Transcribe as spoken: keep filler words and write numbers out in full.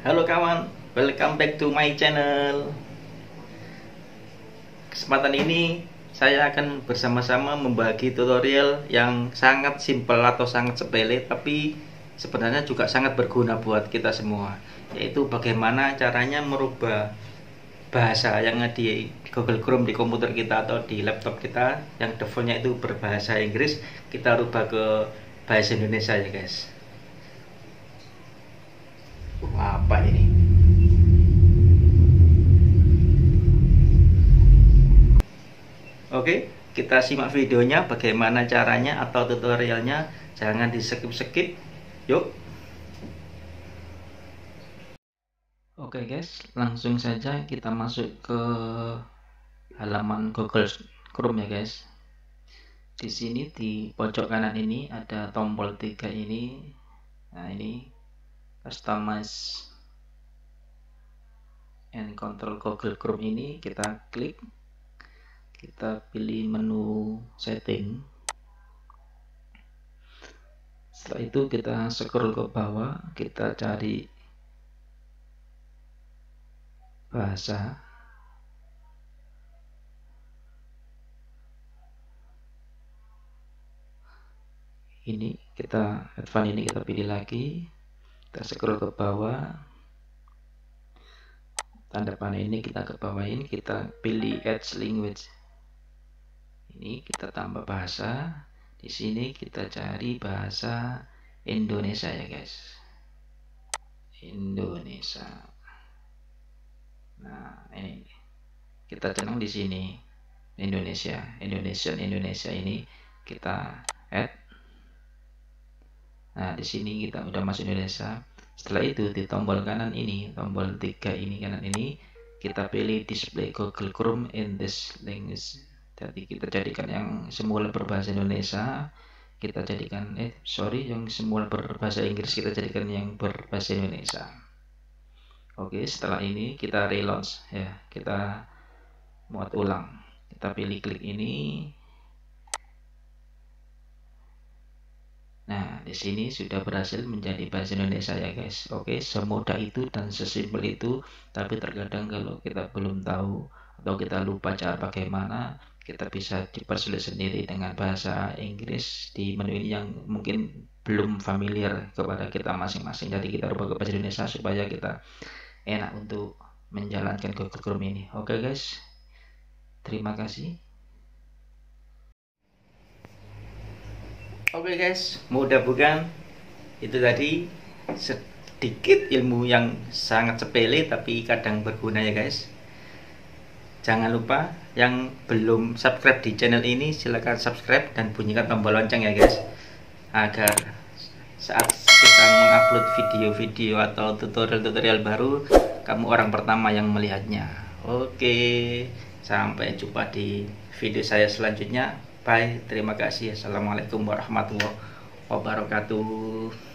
Halo kawan, welcome back to my channel. Kesempatan ini saya akan bersama-sama membagi tutorial yang sangat simple atau sangat sepele, tapi sebenarnya juga sangat berguna buat kita semua, yaitu bagaimana caranya merubah bahasa yang di Google Chrome di komputer kita atau di laptop kita yang defaultnya itu berbahasa Inggris, kita rubah ke bahasa Indonesia ya guys. Wah, apa ini? Oke, kita simak videonya bagaimana caranya atau tutorialnya, jangan di skip-skip. Yuk. Oke guys, langsung saja kita masuk ke halaman Google Chrome ya guys. Di sini di pojok kanan ini ada tombol tiga ini. Nah, ini Customize and Control Google Chrome ini kita klik, kita pilih menu setting. Setelah itu kita scroll ke bawah, kita cari bahasa. Ini kita advance, ini kita pilih lagi. Kita scroll ke bawah, tanda panah ini kita ke bawahin, kita pilih add language, ini kita tambah bahasa. Di sini kita cari bahasa Indonesia ya guys, Indonesia. Nah ini kita centang di sini Indonesia, Indonesian, Indonesia ini kita add. Nah, di sini kita udah masuk Indonesia. Setelah itu di tombol kanan ini, tombol tiga ini kanan ini, kita pilih display Google Chrome in this language. Jadi kita jadikan yang semula berbahasa Indonesia, kita jadikan eh sorry yang semula berbahasa Inggris kita jadikan yang berbahasa Indonesia. Oke, setelah ini kita relaunch ya, kita muat ulang. Kita pilih klik ini. Nah, di sini sudah berhasil menjadi bahasa Indonesia ya guys. Oke, semudah itu dan sesimpel itu. Tapi terkadang kalau kita belum tahu atau kita lupa cara bagaimana, kita bisa dipersulit sendiri dengan bahasa Inggris di menu ini yang mungkin belum familiar kepada kita masing-masing. Jadi kita rubah ke bahasa Indonesia supaya kita enak untuk menjalankan Google Chrome ini. Oke guys, terima kasih. Oke guys, mudah bukan? Itu tadi sedikit ilmu yang sangat sepele tapi kadang berguna ya guys. Jangan lupa yang belum subscribe di channel ini silahkan subscribe dan bunyikan tombol lonceng ya guys, agar saat kita mengupload video-video atau tutorial-tutorial baru kamu orang pertama yang melihatnya. Oke, sampai jumpa di video saya selanjutnya. Bye, terima kasih. Assalamualaikum warahmatullahi wabarakatuh.